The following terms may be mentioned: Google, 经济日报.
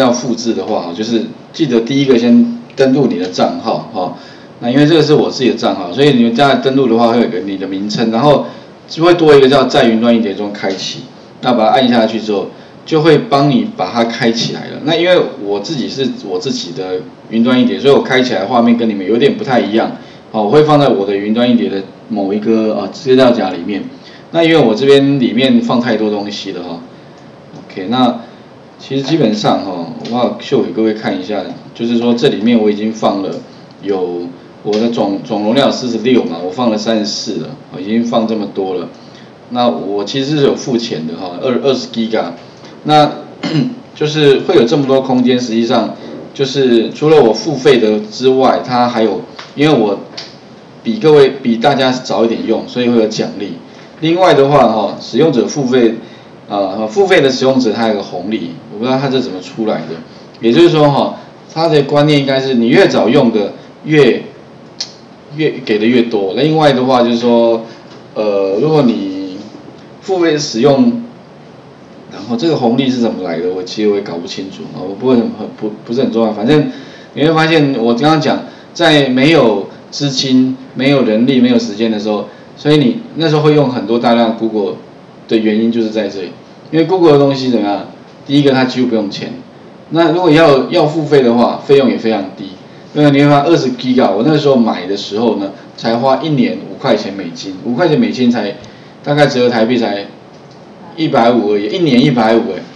要复制的话，就是记得第一个先登录你的账号哈。那因为这个是我自己的账号，所以你们在登录的话会有一个你的名称，然后就会多一个叫在云端硬碟中开启。那把它按下去之后，就会帮你把它开起来了。那因为我自己是我自己的云端硬碟，所以我开起来的画面跟你们有点不太一样。好，我会放在我的云端硬碟的某一个资料夹里面。那因为我这边里面放太多东西了哈。OK， 那。其实基本上我要秀给各位看一下，就是说这里面我已经放了有我的总容量46嘛，我放了34了，已经放这么多了。那我其实是有付钱的哈，20 GB， 那就是会有这么多空间。实际上就是除了我付费的之外，它还有因为我比大家早一点用，所以会有奖励。另外的话使用者付费。付费的使用者他有个红利，我不知道他这怎么出来的。也就是说他的观念应该是你越早用的越给的越多。另外的话就是说，如果你付费使用，然后这个红利是怎么来的，我其实也搞不清楚啊，不是很重要。反正你会发现，我刚刚讲，在没有资金、没有人力、没有时间的时候，所以你那时候会用很多大量的 Google 的原因就是在这里。因为 Google 的东西怎么样？第一个，它几乎不用钱。那如果要付费的话，费用也非常低。因为你会发现20 GB， 我那时候买的时候呢，才花1年$5，$5才大概折合台币才150而已，1年150哎。